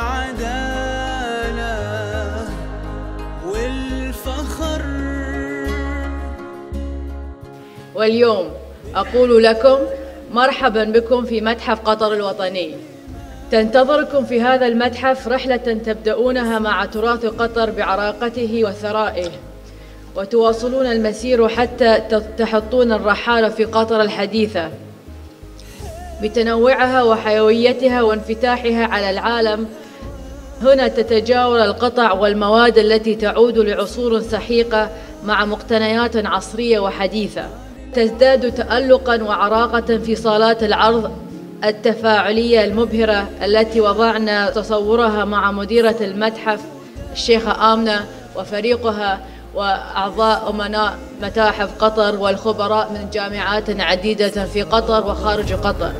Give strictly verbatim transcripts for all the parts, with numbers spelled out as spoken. والعدالة والفخر. واليوم أقول لكم مرحبا بكم في متحف قطر الوطني. تنتظركم في هذا المتحف رحلة تبدأونها مع تراث قطر بعراقته وثرائه، وتواصلون المسير حتى تحطون الرحالة في قطر الحديثة بتنوعها وحيويتها وانفتاحها على العالم. هنا تتجاور القطع والمواد التي تعود لعصور سحيقة مع مقتنيات عصرية وحديثة، تزداد تألقاً وعراقة في صالات العرض التفاعلية المبهرة التي وضعنا تصورها مع مديرة المتحف الشيخة آمنة وفريقها وأعضاء أمناء متاحف قطر والخبراء من جامعات عديدة في قطر وخارج قطر.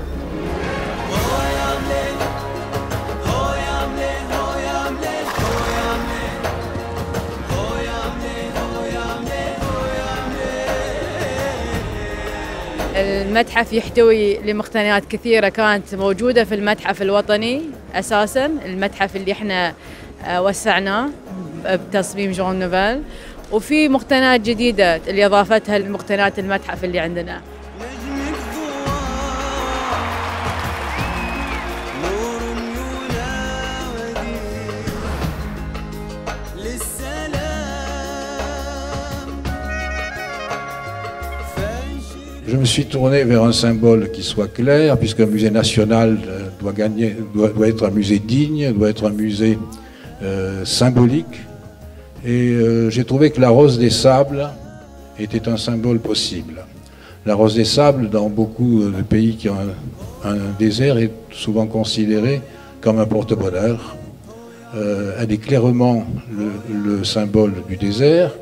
المتحف يحتوي لمقتنيات كثيرة كانت موجودة في المتحف الوطني أساساً، المتحف اللي احنا وسعناه بتصميم جون نوفال، وفي مقتنيات جديدة اللي أضافتها لمقتنيات المتحف اللي عندنا. Je me suis tourné vers un symbole qui soit clair, puisqu'un musée national doit, gagner, doit, doit être un musée digne, doit être un musée euh, symbolique. Et euh, j'ai trouvé que la rose des sables était un symbole possible. La rose des sables, dans beaucoup de pays qui ont un, un désert, est souvent considérée comme un porte-bonheur. Euh, elle est clairement le, le symbole du désert.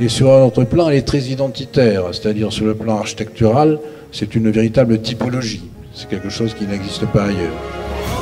Et sur un autre plan, elle est très identitaire, c'est-à-dire sur le plan architectural, c'est une véritable typologie. C'est quelque chose qui n'existe pas ailleurs.